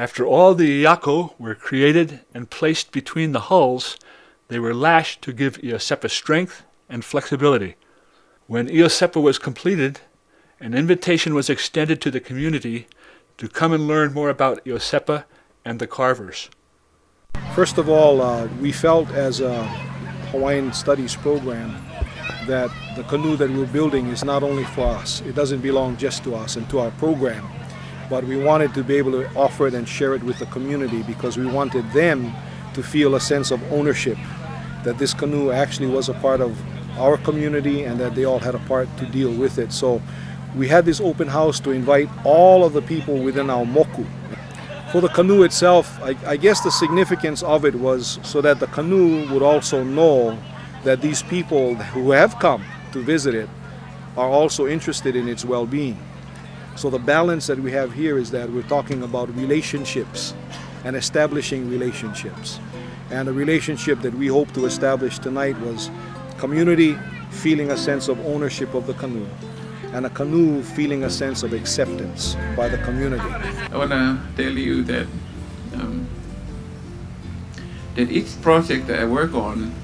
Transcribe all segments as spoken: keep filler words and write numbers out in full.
After all the Iyako were created and placed between the hulls, they were lashed to give Iosepa strength and flexibility. When Iosepa was completed, an invitation was extended to the community to come and learn more about Iosepa and the carvers. First of all, uh, we felt as a Hawaiian Studies program that the canoe that we're building is not only for us. It doesn't belong just to us and to our program, but we wanted to be able to offer it and share it with the community because we wanted them to feel a sense of ownership, that this canoe actually was a part of our community and that they all had a part to deal with it. So we had this open house to invite all of the people within our moku. For the canoe itself, I, I guess the significance of it was so that the canoe would also know that these people who have come to visit it are also interested in its well-being. So the balance that we have here is that we're talking about relationships and establishing relationships. And the relationship that we hope to establish tonight was community feeling a sense of ownership of the canoe, and a canoe feeling a sense of acceptance by the community. I want to tell you that, um, that each project that I work on,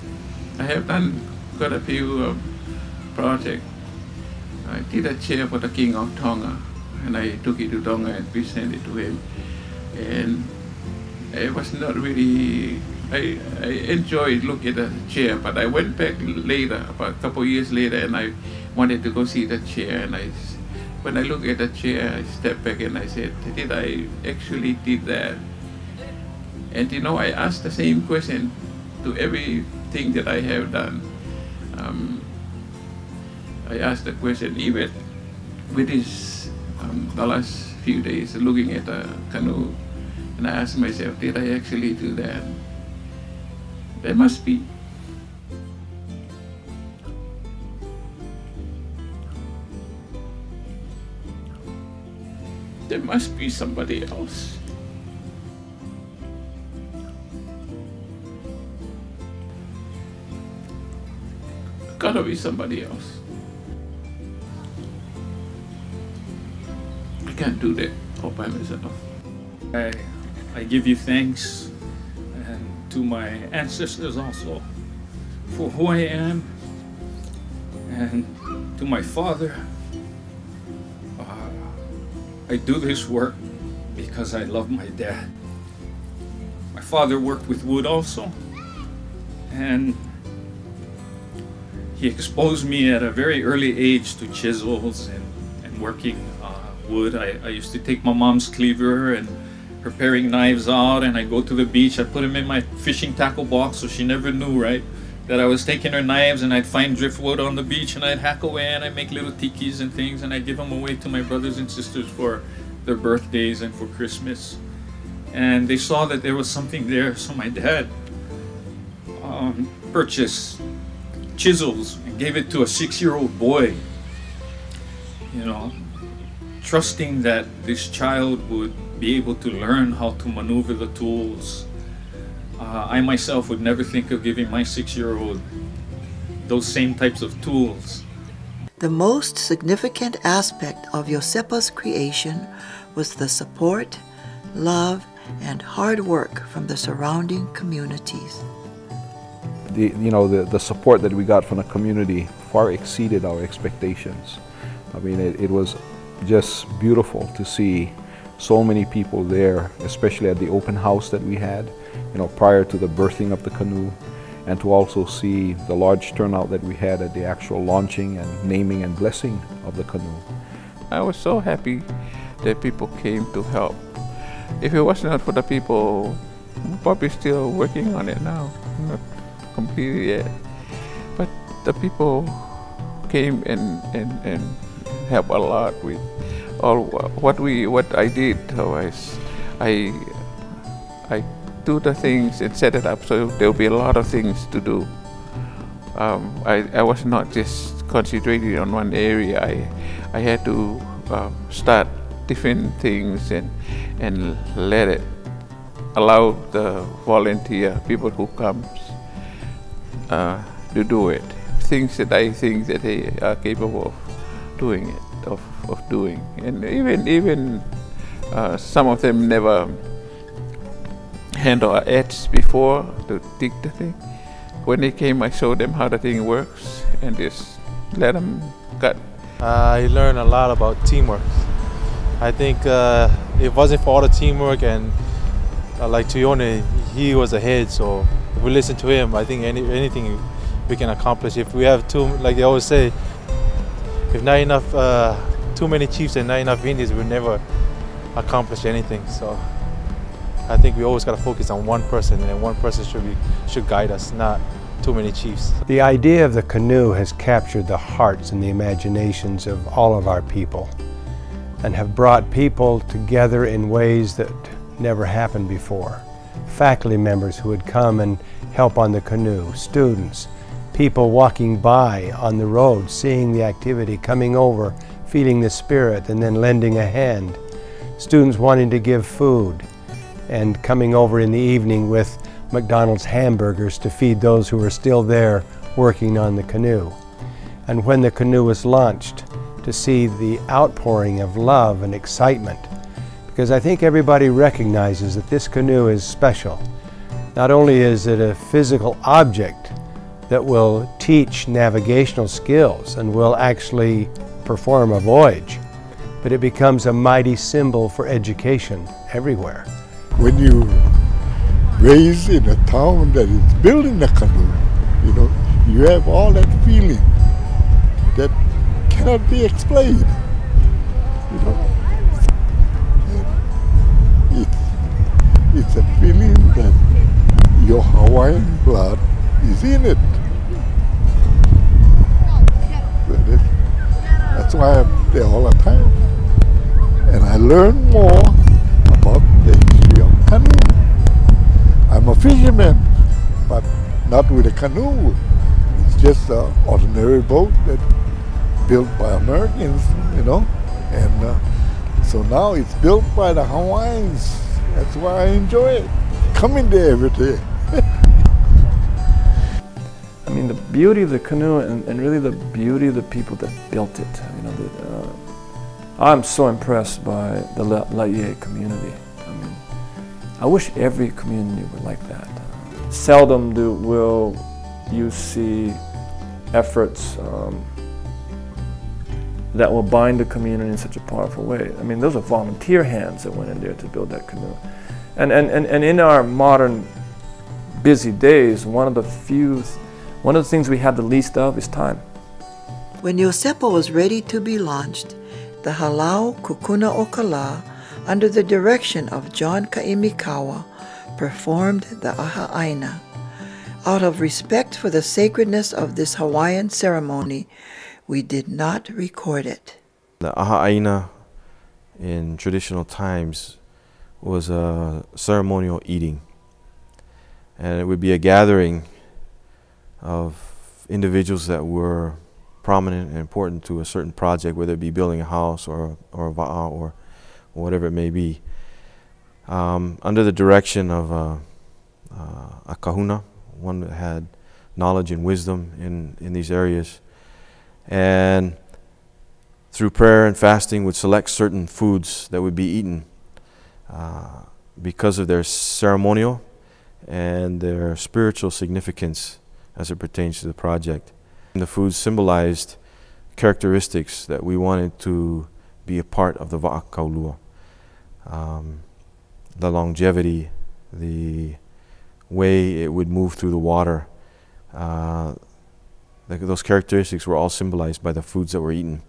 I have done quite a few uh, projects. I did a chair for the King of Tonga, and I took it to Donga and presented it to him. And I was not really, I, I enjoyed looking at the chair, but I went back later, about a couple of years later, and I wanted to go see the chair, and I, when I looked at the chair, I stepped back and I said, did I actually did that? And you know, I asked the same question to everything that I have done. Um, I asked the question, even with this, um, the last few days, looking at the canoe, and I asked myself, did I actually do that? There must be. There must be somebody else. Gotta be somebody else. I can't do that all by myself. I, I give you thanks, and to my ancestors also, for who I am, and to my father. I do this work because I love my dad. My father worked with wood also, and he exposed me at a very early age to chisels and, and working uh, wood. I, I used to take my mom's cleaver and preparing knives out, and I go to the beach, I put them in my fishing tackle box so she never knew, right, that I was taking her knives, and I'd find driftwood on the beach and I'd hack away and I'd make little tikis and things, and I'd give them away to my brothers and sisters for their birthdays and for Christmas. And they saw that there was something there, so my dad um, purchased chisels and gave it to a six-year-old boy, you know, trusting that this child would be able to learn how to maneuver the tools. Uh, I myself would never think of giving my six-year-old those same types of tools. The most significant aspect of Iosepa's creation was the support, love, and hard work from the surrounding communities. The, you know, the, the support that we got from the community far exceeded our expectations. I mean, it, it was just beautiful to see so many people there, especially at the open house that we had, you know, prior to the birthing of the canoe, and to also see the large turnout that we had at the actual launching and naming and blessing of the canoe. I was so happy that people came to help. If it was not for the people, we're probably still working on it now, not completed yet. But the people came and, and, and helped a lot with all what we what I did. Always, I I do the things and set it up so there will be a lot of things to do. Um, I I was not just concentrating on one area. I I had to uh, start different things and and let it allow the volunteer people who comes uh, to do it. Things that I think that they are capable of doing it. Of, of doing, and even even uh, some of them never hand or axe before to dig the thing. When they came, I showed them how the thing works and just let them cut. I learned a lot about teamwork. I think uh, it wasn't for all the teamwork, and uh, like Tione, he was ahead, so if we listen to him, I think any, anything we can accomplish. If we have too, like they always say, if not enough, uh, too many chiefs and not enough Indians, we'll never accomplish anything. So I think we always got to focus on one person, and one person should be, should guide us, not too many chiefs. The idea of the canoe has captured the hearts and the imaginations of all of our people, and have brought people together in ways that never happened before. Faculty members who would come and help on the canoe, students, people walking by on the road, seeing the activity, coming over, feeling the spirit, and then lending a hand. Students wanting to give food and coming over in the evening with McDonald's hamburgers to feed those who were still there working on the canoe. And when the canoe was launched, to see the outpouring of love and excitement, because I think everybody recognizes that this canoe is special. Not only is it a physical object that will teach navigational skills and will actually perform a voyage, but it becomes a mighty symbol for education everywhere. When you raise in a town that is building a canoe, you know, you have all that feeling that cannot be explained, you know. It's, it's a feeling that your Hawaiian blood is in it. That is, that's why I'm there all the time. And I learn more about the history of canoe. I'm a fisherman, but not with a canoe. It's just an ordinary boat that built by Americans, you know, and uh, so now it's built by the Hawaiians. That's why I enjoy it, coming there every day. I mean, the beauty of the canoe, and, and really the beauty of the people that built it. You know, the, uh, I'm so impressed by the La'ie community. I mean, I wish every community were like that. Seldom do will you see efforts Um, that will bind the community in such a powerful way. I mean, those are volunteer hands that went in there to build that canoe. And, and, and, and in our modern busy days, one of the few, one of the things we have the least of is time. When Iosepa was ready to be launched, the Halau Kukuna Okala, under the direction of John Kaimikawa, performed the aha aina. Out of respect for the sacredness of this Hawaiian ceremony, we did not record it. The aha'aina in traditional times was a ceremonial eating, and it would be a gathering of individuals that were prominent and important to a certain project, whether it be building a house or, or a va'a or whatever it may be, um, under the direction of uh, uh, a kahuna, one that had knowledge and wisdom in, in these areas. And through prayer and fasting would select certain foods that would be eaten uh, because of their ceremonial and their spiritual significance as it pertains to the project. And the foods symbolized characteristics that we wanted to be a part of the Va'a Kaulua. Um, the longevity, the way it would move through the water, uh, those characteristics were all symbolized by the foods that were eaten.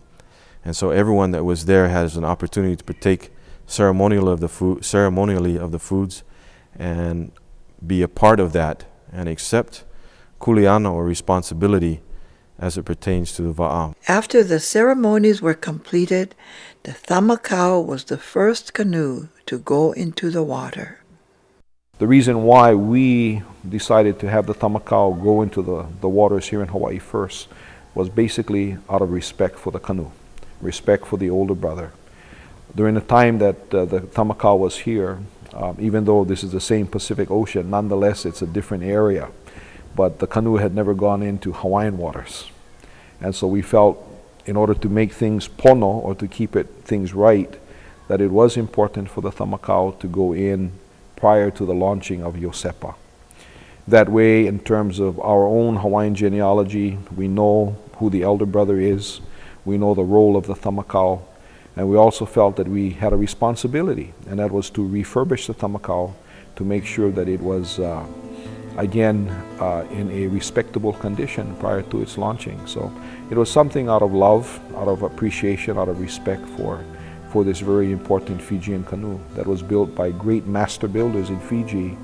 And so everyone that was there has an opportunity to partake ceremonially of the food, ceremonially of the foods, and be a part of that and accept kuleana, or responsibility, as it pertains to the Va'am. After the ceremonies were completed, the Tamaka'u was the first canoe to go into the water. The reason why we decided to have the Tamaka'u go into the, the waters here in Hawaii first was basically out of respect for the canoe, respect for the older brother. During the time that uh, the Tamaka'u was here, um, even though this is the same Pacific Ocean, nonetheless it's a different area, but the canoe had never gone into Hawaiian waters. And so we felt, in order to make things pono, or to keep it things right, that it was important for the Tamaka'u to go in prior to the launching of Iosepa. That way, in terms of our own Hawaiian genealogy, we know who the elder brother is, we know the role of the Tamaka'u, and we also felt that we had a responsibility, and that was to refurbish the Tamaka'u to make sure that it was, uh, again, uh, in a respectable condition prior to its launching. So it was something out of love, out of appreciation, out of respect for, for this very important Fijian canoe that was built by great master builders in Fiji